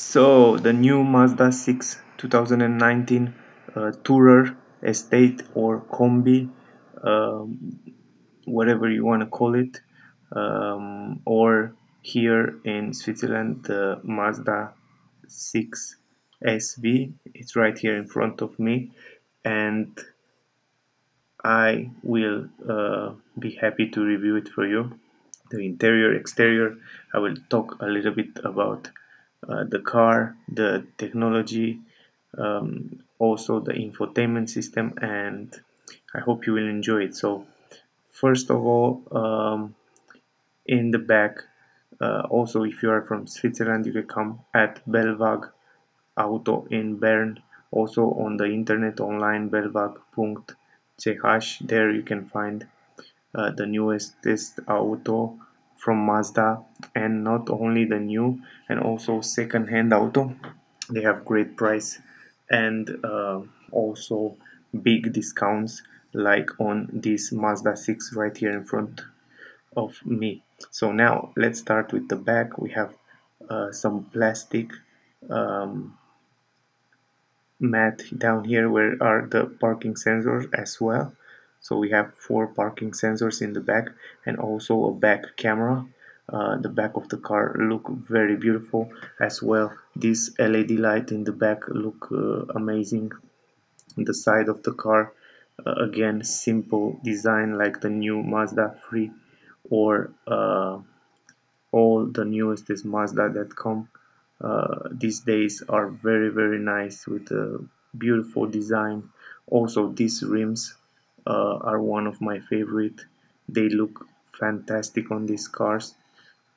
So the new Mazda 6 2019 Tourer Estate or Combi, whatever you want to call it, or here in Switzerland the Mazda 6 SV. It's right here in front of me, and I will be happy to review it for you. The interior, exterior, I will talk a little bit about the car, the technology, also the infotainment system, and I hope you will enjoy it. So first of all, in the back, also if you are from Switzerland, you can come at Belwag Auto in Bern, also on the internet online, belwag.ch. There you can find the newest test auto from Mazda, and not only the new, and also second-hand auto. They have great price and also big discounts, like on this Mazda 6 right here in front of me. So now let's start with the back. We have some plastic mat down here where are the parking sensors as well. So we have 4 parking sensors in the back, and also a back camera. The back of the car look very beautiful as well. This LED light in the back look amazing. The side of the car, again, simple design like the new Mazda 3 or all the newest is Mazda that come these days are very, very nice, with a beautiful design. Also these rims are one of my favorite. They look fantastic on these cars,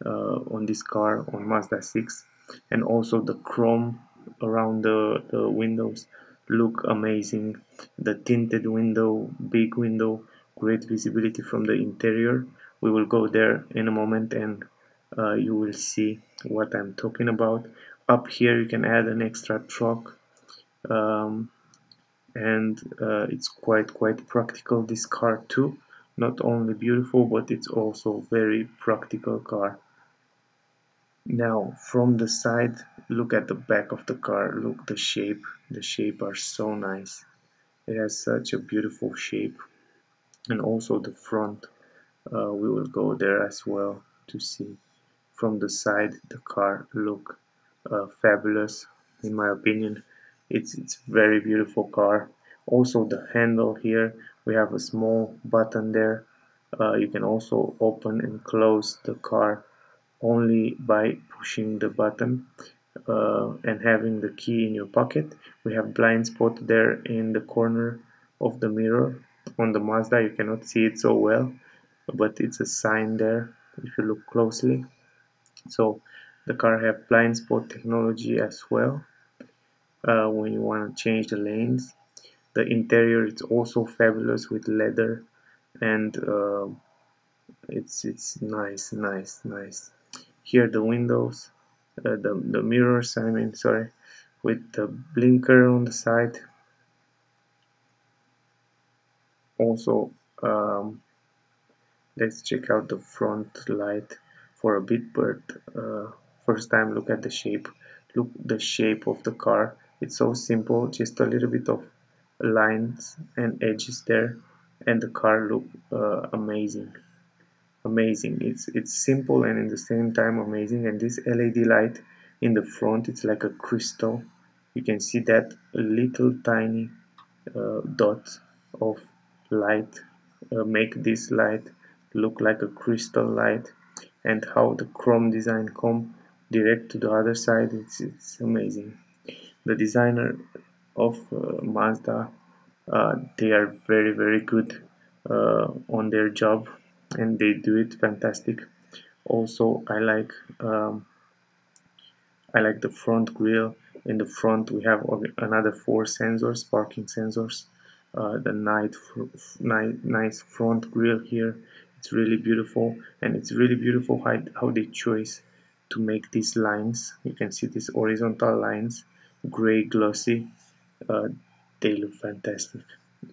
on this car, on Mazda 6, and also the chrome around the windows look amazing. The tinted window, big window, great visibility from the interior. We will go there in a moment, and you will see what I'm talking about. Up here you can add an extra truck, and it's quite practical, this car too. Not only beautiful, but it's also very practical car. Now from the side, look at the back of the car. Look the shape. The shape are so nice. It has such a beautiful shape. And also the front, we will go there as well to see. From the side, the car look fabulous, in my opinion. It's very beautiful car. Also the handle here, we have a small button there. You can also open and close the car only by pushing the button and having the key in your pocket. We have blind spot there in the corner of the mirror. On the Mazda you cannot see it so well, but it's a sign there if you look closely. So the car have blind spot technology as well, when you want to change the lanes. The interior, it's also fabulous with leather, and it's nice. Here the windows, the mirrors, I mean, sorry, with the blinker on the side. Also let's check out the front light for a bit, but first time look at the shape. Look the shape of the car. It's so simple, just a little bit of lines and edges there, and the car look amazing. It's simple and in the same time amazing. And this LED light in the front, it's like a crystal. You can see that little tiny dot of light make this light look like a crystal light. And how the chrome design come direct to the other side, it's amazing. The designer of Mazda, they are very, very good on their job, and they do it fantastic. Also I like the front grille. In the front we have another 4 sensors, parking sensors. The nice front grille here. It's really beautiful, and it's really beautiful how they choose to make these lines. You can see these horizontal lines, gray glossy. They look fantastic.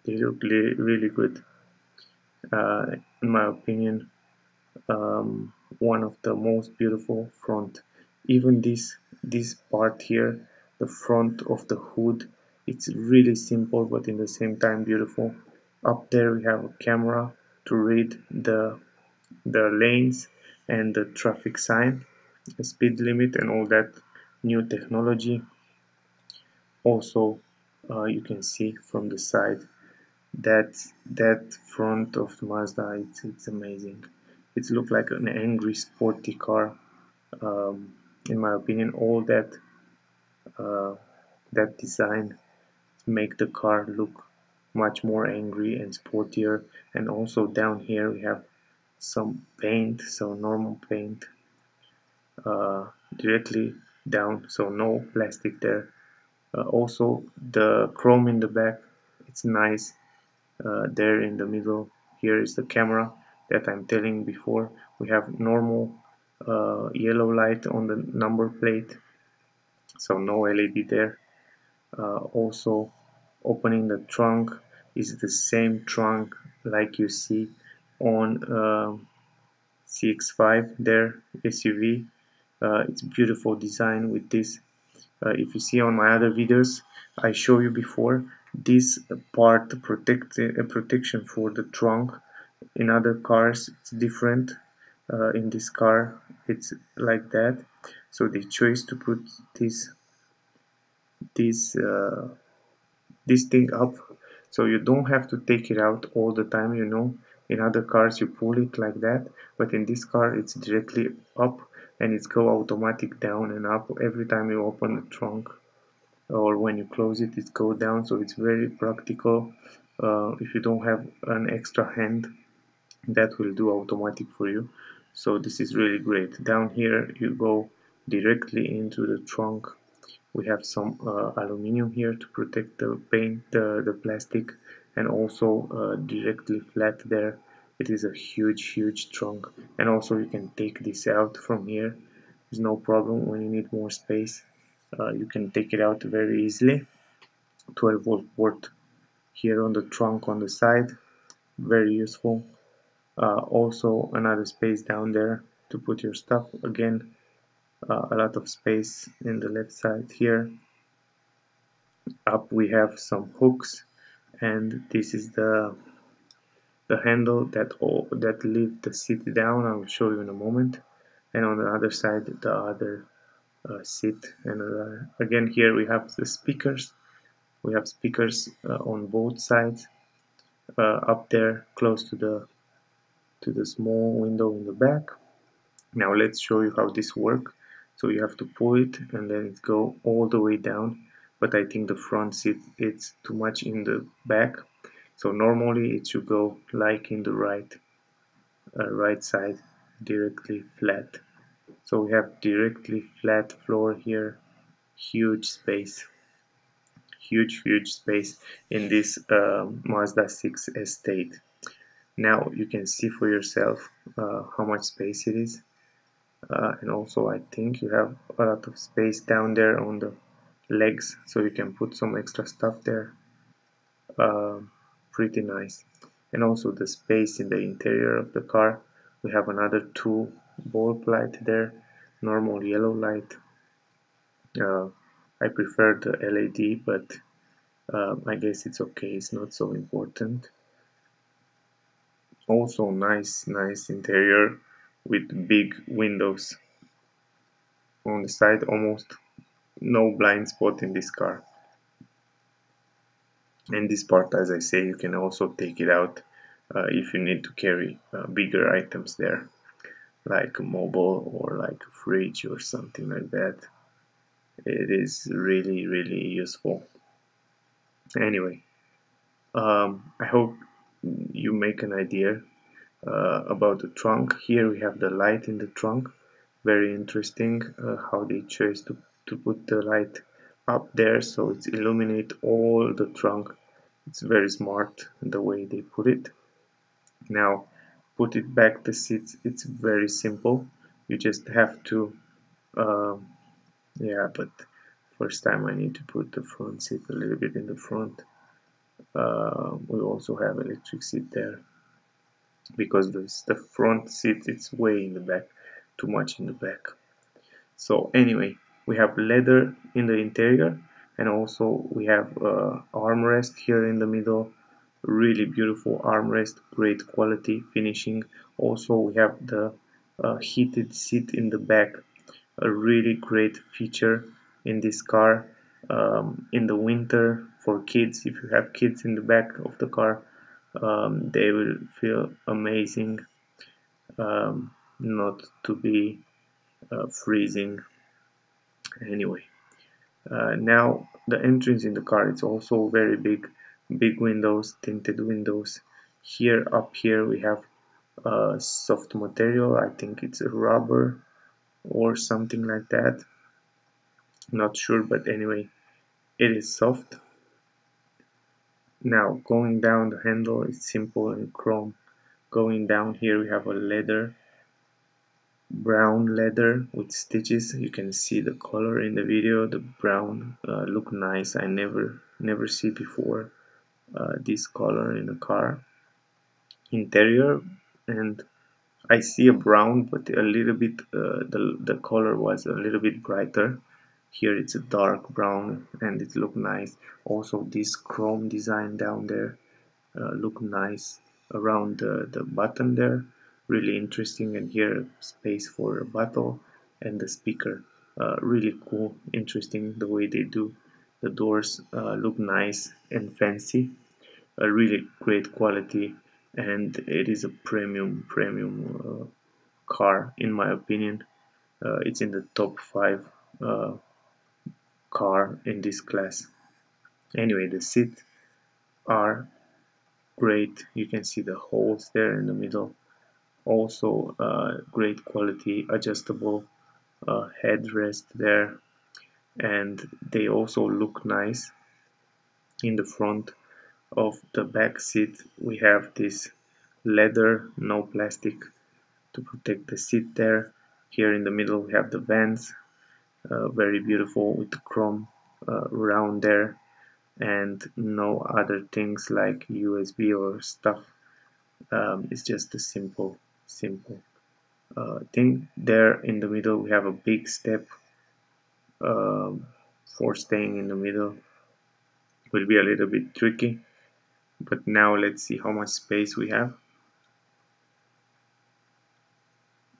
They look really good. In my opinion, one of the most beautiful front even this part here, the front of the hood, it's really simple but in the same time beautiful. Up there we have a camera to read the lanes and the traffic sign, the speed limit and all that new technology. Also you can see from the side that front of Mazda, it's amazing. It looks like an angry sporty car, in my opinion. All that design make the car look much more angry and sportier. And also down here we have some paint, so normal paint directly down, so no plastic there. Also the chrome in the back, it's nice. There in the middle here is the camera that I'm telling before. We have normal yellow light on the number plate, so no LED there. Also opening the trunk is the same trunk like you see on CX-5 there, SUV. It's beautiful design with this. If you see on my other videos I show you before, this part protection for the trunk in other cars it's different. In this car it's like that, so they chose to put this thing up, so you don't have to take it out all the time, you know. In other cars you pull it like that, but in this car it's directly up and it's go automatic down and up every time you open the trunk, or when you close it, it go down. So it's very practical. If you don't have an extra hand, that will do automatic for you, so this is really great. Down here you go directly into the trunk. We have some aluminum here to protect the paint, the plastic, and also directly flat there. It is a huge trunk, and also you can take this out from here. There's no problem. When you need more space, you can take it out very easily. 12-volt port here on the trunk on the side, very useful. Also another space down there to put your stuff again. A lot of space in the left side here. Up we have some hooks, and this is the handle that leaves the seat down. I will show you in a moment. And on the other side the other seat. And again here we have the speakers. We have speakers on both sides. Up there close to the small window in the back. Now let's show you how this works. So you have to pull it and then it go all the way down, but I think the front seat it's too much in the back, so normally it should go like in the right side, directly flat. So we have directly flat floor here, huge space in this Mazda 6 Estate. Now you can see for yourself how much space it is. And also I think you have a lot of space down there on the legs, so you can put some extra stuff there. Pretty nice. And also the space in the interior of the car. We have another two bulb light there, normal yellow light. I prefer the LED, but I guess it's okay, it's not so important. Also nice interior with big windows on the side, almost no blind spot in this car. And this part, as I say, you can also take it out if you need to carry bigger items there, like a mobile or like a fridge or something like that. It is really useful. Anyway, I hope you make an idea about the trunk. Here we have the light in the trunk, very interesting how they chose to put the light up there, so it's illuminate all the trunk. It's very smart the way they put it. Now put it back the seats, it's very simple. You just have to yeah, but first time I need to put the front seat a little bit in the front. We also have electric seat there, because the front seat it's way in the back, too much in the back. So anyway, we have leather in the interior, and also we have armrest here in the middle. Really beautiful armrest, great quality finishing. Also we have the heated seat in the back, a really great feature in this car. In the winter for kids, if you have kids in the back of the car, they will feel amazing, not to be freezing. Anyway, now the entrance in the car, it's also very big windows, tinted windows. Here up here we have soft material, I think it's rubber or something like that, not sure, but anyway it is soft. Now going down, the handle is simple and chrome. Going down here we have a leather, brown leather with stitches. You can see the color in the video, the brown look nice. I never see before this color in the car interior, and I see a brown, but a little bit the color was a little bit brighter. Here it's a dark brown and it look nice. Also this chrome design down there look nice around the button there, really interesting. And here space for a bottle and the speaker, really cool, interesting the way they do. The doors look nice and fancy, a really great quality, and it is a premium car in my opinion. It's in the top 5 car in this class. Anyway, the seats are great. You can see the holes there in the middle. Also great quality, adjustable headrest there, and they also look nice. In the front of the back seat we have this leather, no plastic to protect the seat there. Here in the middle we have the vents, very beautiful with chrome around there, and no other things like USB or stuff. It's just a simple thing. There in the middle we have a big step for staying in the middle. Will be a little bit tricky, but now let's see how much space we have.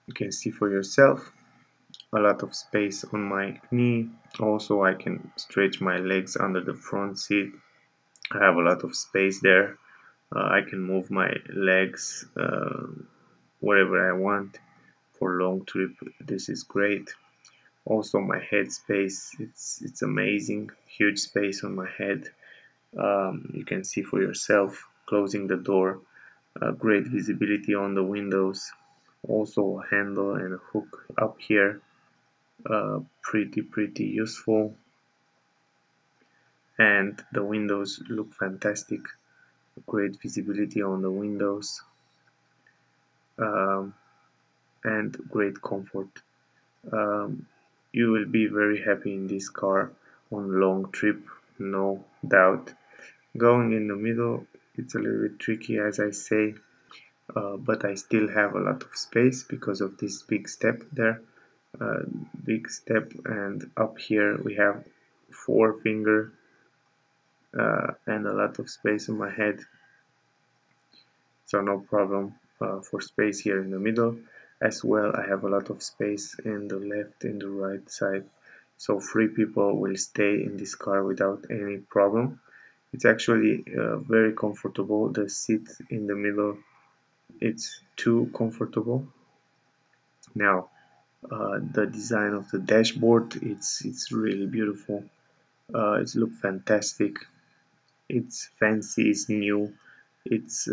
You can see for yourself, a lot of space on my knee. Also I can stretch my legs under the front seat. I have a lot of space there. I can move my legs wherever I want. For long trip this is great. Also my head space, it's amazing, huge space on my head. You can see for yourself, closing the door, great visibility on the windows. Also a handle and a hook up here, pretty useful. And the windows look fantastic, great visibility on the windows, and great comfort. You will be very happy in this car on long trip, no doubt. Going in the middle, it's a little bit tricky as I say, but I still have a lot of space because of this big step there, and up here we have 4 fingers and a lot of space in my head, so no problem for space here in the middle. As well I have a lot of space in the left and the right side, so 3 people will stay in this car without any problem. It's actually very comfortable. The seat in the middle, it's too comfortable. Now the design of the dashboard, it's really beautiful. It looks fantastic, it's fancy, it's new, it's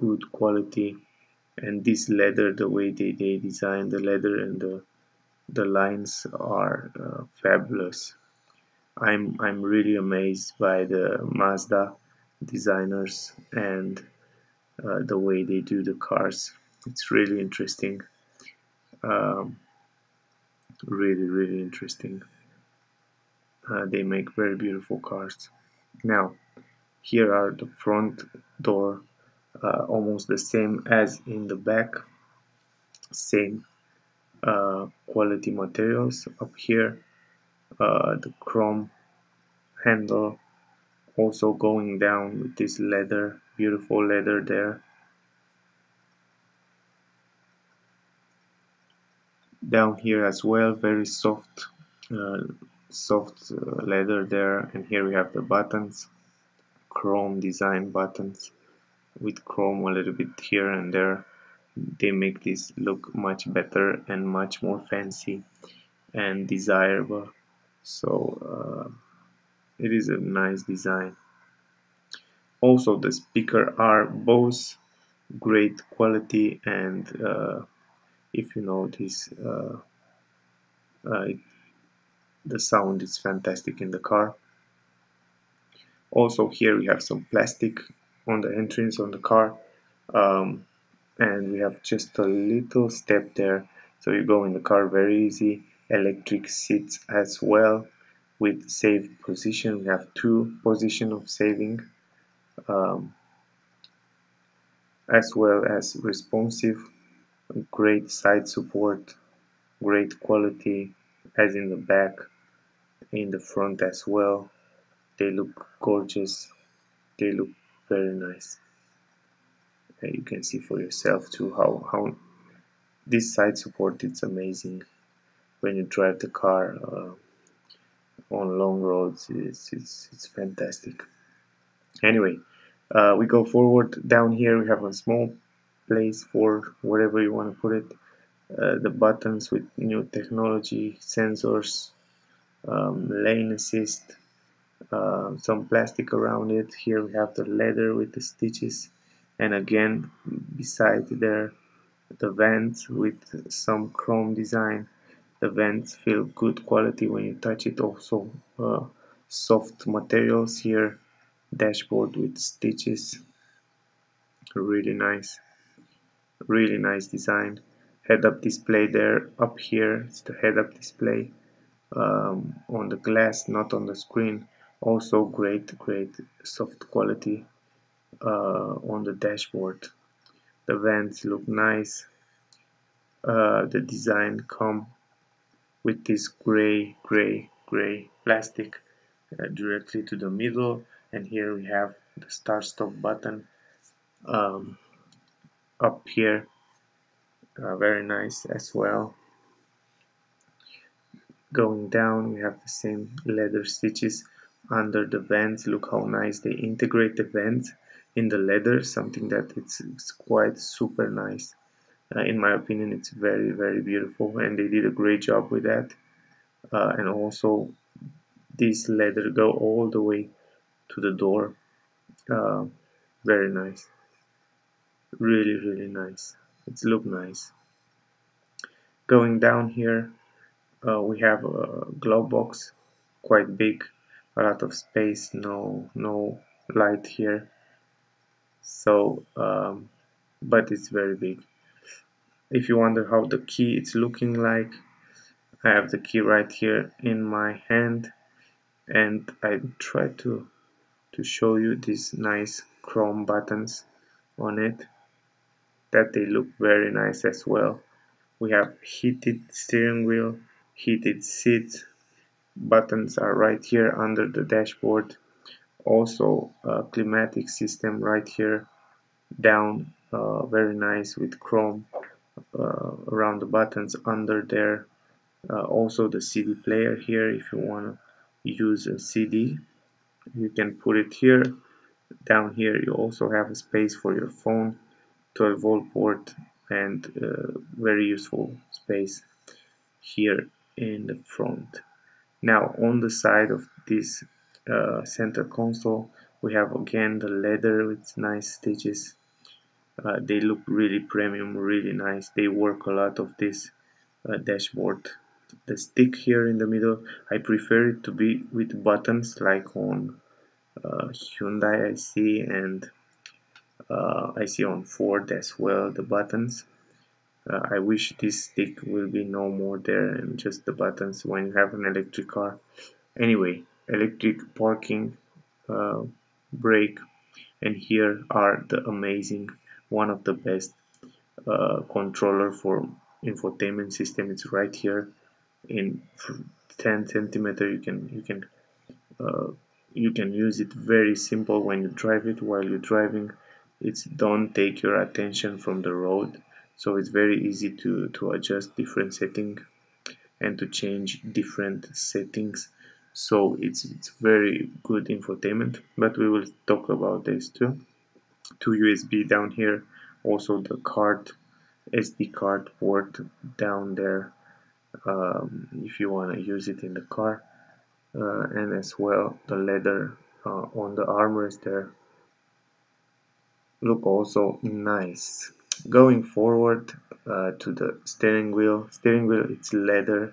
good quality. And this leather, the way they design the leather and the lines are fabulous. I'm really amazed by the Mazda designers and the way they do the cars. It's really interesting, really interesting. They make very beautiful cars. Now here are the front door. Almost the same as in the back, same quality materials up here, the chrome handle, also going down with this leather, beautiful leather there, down here as well, very soft leather there. And here we have the buttons, chrome design buttons with chrome a little bit here and there. They make this look much better and much more fancy and desirable. So it is a nice design. Also the speakers are both great quality, and if you notice, the sound is fantastic in the car. Also here we have some plastic on the entrance on the car, and we have just a little step there, so you go in the car very easy. Electric seats as well with save position. We have 2 position of saving, as well as responsive, great side support, great quality as in the back, in the front as well. They look gorgeous, they look very nice. And you can see for yourself too how this side support is amazing when you drive the car on long roads. It's fantastic. Anyway, we go forward. Down here we have a small place for whatever you want to put it. The buttons with new technology, sensors, lane assist, some plastic around it. Here we have the leather with the stitches, and again beside there the vents with some chrome design. The vents feel good quality when you touch it. Also soft materials here, dashboard with stitches, really nice design. Head-up display there. Up here it's the head-up display on the glass, not on the screen. Also great soft quality on the dashboard. The vents look nice. The design come with this gray plastic directly to the middle, and here we have the start-stop button up here, very nice as well. Going down we have the same leather stitches under the vents. Look how nice they integrate the vents in the leather, something that it's quite super nice. In my opinion, it's very beautiful, and they did a great job with that. And also this leather go all the way to the door. Very nice, really nice. It's look nice. Going down here, we have a glove box, quite big, a lot of space, no light here, so but it's very big. If you wonder how the key it's looking like, I have the key right here in my hand, and I try to show you these nice chrome buttons on it, that they look very nice as well. We have heated steering wheel, heated seats, buttons are right here under the dashboard. Also a climatic system right here down, very nice with chrome around the buttons under there. Also the CD player here, if you want to use a CD you can put it here. Down here you also have a space for your phone, 12-volt port, and very useful space here in the front. Now on the side of this center console we have again the leather with nice stitches. They look really premium, really nice. They work a lot of this dashboard. The stick here in the middle, I prefer it to be with buttons like on Hyundai I see, and I see on Ford as well, the buttons. I wish this stick will be no more there and just the buttons when you have an electric car. Anyway, electric parking, brake, and here are the amazing, one of the best controller for infotainment system. It's right here in 10 centimeter. You can use it very simple when you drive it. While you're driving, it's don't take your attention from the road, so it's very easy to adjust different settings and to change different settings. So it's very good infotainment, but we will talk about this too. 2 USB down here, also the card, SD card port down there, if you want to use it in the car, and as well the leather on the armrest there look also nice. Going forward to the steering wheel. Steering wheel, it's leather,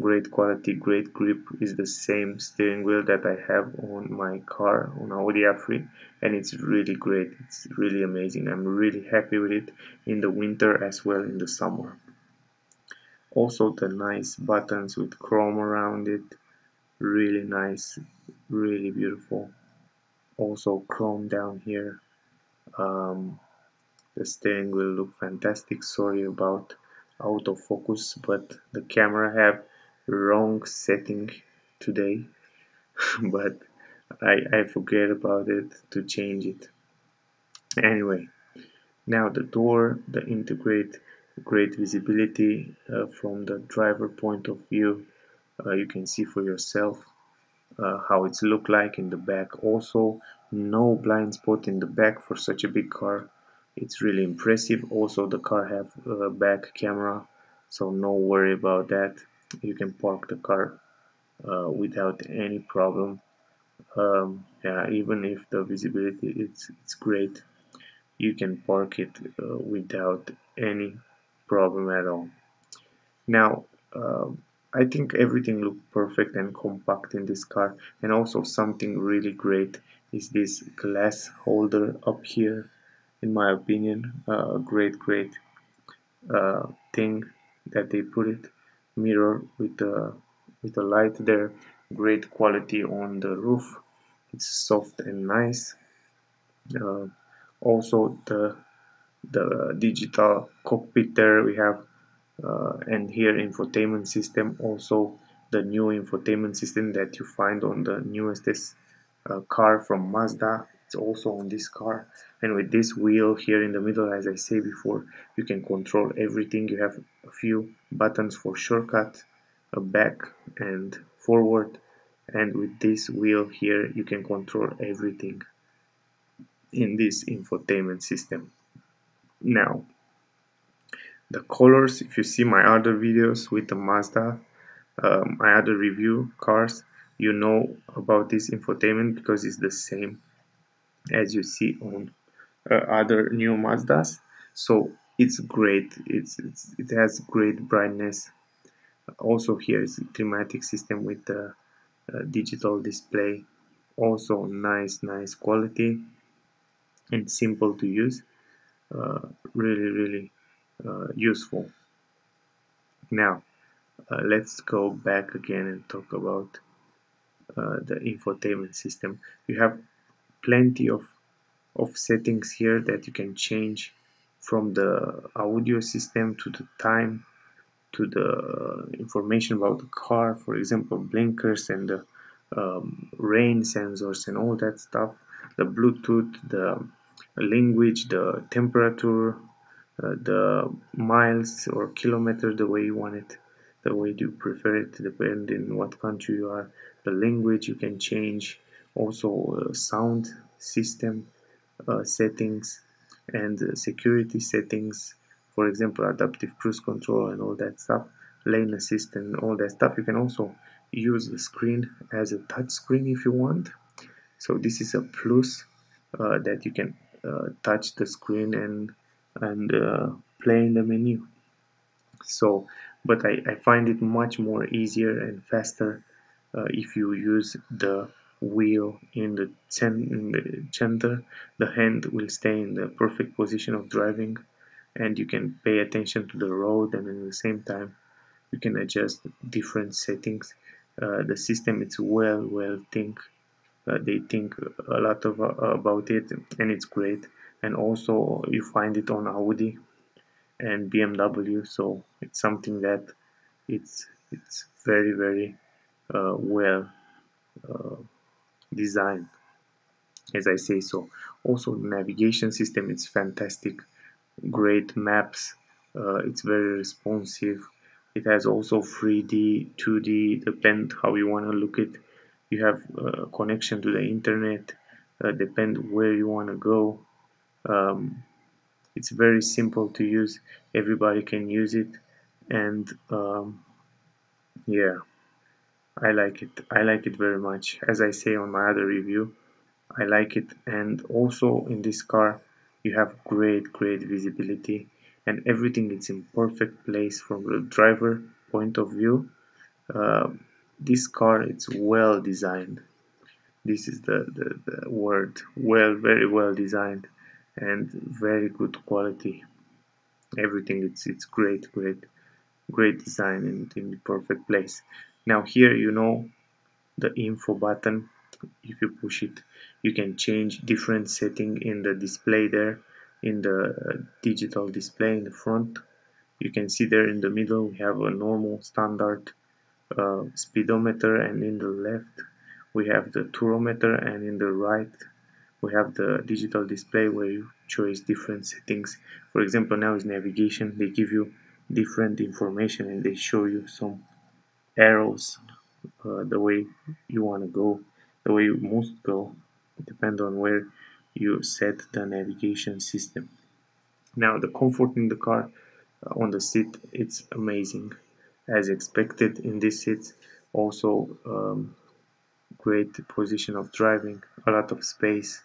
great quality, great grip. Is the same steering wheel that I have on my car, on Audi A3, and it's really great. It's really amazing. I'm really happy with it in the winter as well in the summer. Also the nice buttons with chrome around it, really nice, really beautiful. Also chrome down here. The steering wheel look fantastic. Sorry about autofocus, but the camera have wrong setting today. But I forget about it to change it. Anyway, now the door, the integrate, great visibility from the driver point of view. You can see for yourself how it's look like in the back. Also no blind spot in the back for such a big car. It's really impressive. Also the car have a back camera, so no worry about that. You can park the car without any problem. Yeah, even if the visibility it's great, you can park it without any problem at all. Now I think everything looked perfect and compact in this car. And also something really great is this glass holder up here. In my opinion, a great thing that they put it. Mirror with the light there. Great quality on the roof. It's soft and nice. Also the digital cockpit there we have. And here infotainment system, also the new infotainment system that you find on the newest car from Mazda. It's also on this car. And with this wheel here in the middle, as I say before, you can control everything. You have a few buttons for shortcut, back and forward, and with this wheel here you can control everything in this infotainment system. Now the colors, if you see my other videos with the Mazda, my other review cars, you know about this infotainment because it's the same as you see on other new Mazdas. So it's great. It has great brightness. Also here is a climatic system with the digital display. Also nice quality and simple to use. Really useful. Now let's go back again and talk about the infotainment system. You have plenty of settings here that you can change, from the audio system to the time to the information about the car, for example blinkers and the rain sensors and all that stuff, the Bluetooth, the language, the temperature, the miles or kilometers, the way you want it, the way you prefer it, depending on what country you are. The language you can change, also sound system settings and security settings, for example adaptive cruise control and all that stuff, lane assist and all that stuff. You can also use the screen as a touch screen if you want, so this is a plus that you can touch the screen and play in the menu. So but I find it much more easier and faster if you use the wheel in the center. The hand will stay in the perfect position of driving, and you can pay attention to the road, and at the same time you can adjust different settings. The system, it's well think, they think a lot about it, and it's great. And also you find it on Audi, and BMW, so it's something that it's very, very well designed, as I say. So also the navigation system, it's fantastic, great maps, it's very responsive. It has also 3D, 2D, depend how you want to look it. You have connection to the internet, depend where you want to go. It's very simple to use, everybody can use it, and yeah, I like it very much. As I say on my other review, I like it. And also in this car you have great visibility, and everything is in perfect place from the driver point of view. This car, it's well designed. This is the word, very well designed and very good quality. Everything, it's great design and in the perfect place. Now here, you know, the info button, if you push it you can change different setting in the display there, in the digital display in the front. You can see there in the middle we have a normal standard speedometer, and in the left we have the tourometer, and in the right we have the digital display where you choose different settings. For example, now is navigation, they give you different information and they show you some arrows, the way you want to go, the way you must go, depend on where you set the navigation system. Now the comfort in the car, on the seat, it's amazing, as expected in this seat. Also great position of driving, a lot of space,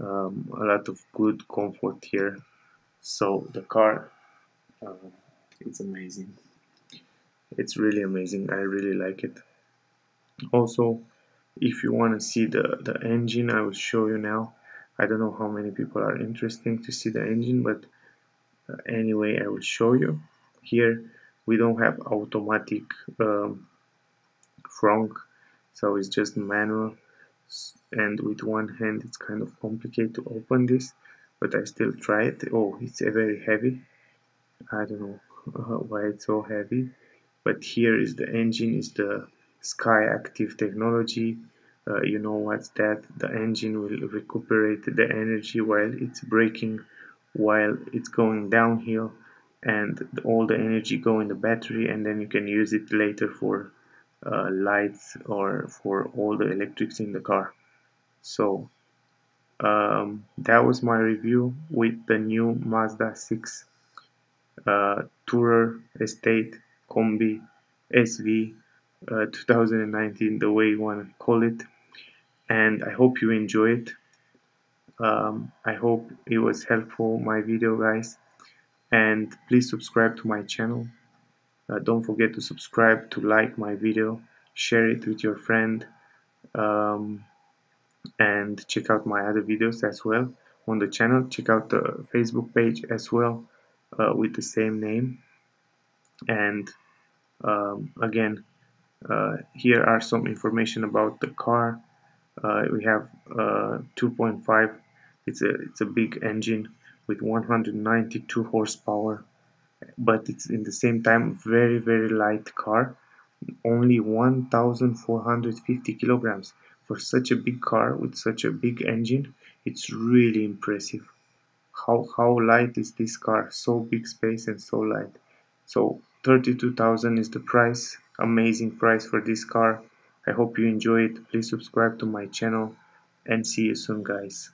a lot of good comfort here. So the car, it's amazing, it's really amazing, I really like it. Also, if you want to see the engine, I will show you now. I don't know how many people are interested to see the engine, but anyway, I will show you. Here we don't have automatic front, so it's just manual, and with one hand it's kind of complicated to open this, but I still try it. Oh, it's very heavy, I don't know why it's so heavy. But here is the engine, is the Skyactiv technology. You know what's that? The engine will recuperate the energy while it's braking, while it's going downhill, and all the energy go in the battery, and then you can use it later for lights or for all the electrics in the car. So that was my review with the new Mazda 6 Tourer Estate Combi SV 2019, the way you want to call it, and I hope you enjoy it. I hope it was helpful, my video, guys, and please subscribe to my channel. Don't forget to subscribe, to like my video, share it with your friend, and check out my other videos as well on the channel. Check out the Facebook page as well, with the same name. And again, here are some information about the car. We have 2.5, it's a big engine with 192 horsepower, but it's in the same time very, very light car, only 1,450 kilograms. For such a big car with such a big engine, it's really impressive how light is this car, so big space and so light. So 32,000 is the price, amazing price for this car. I hope you enjoy it. Please subscribe to my channel, and see you soon, guys.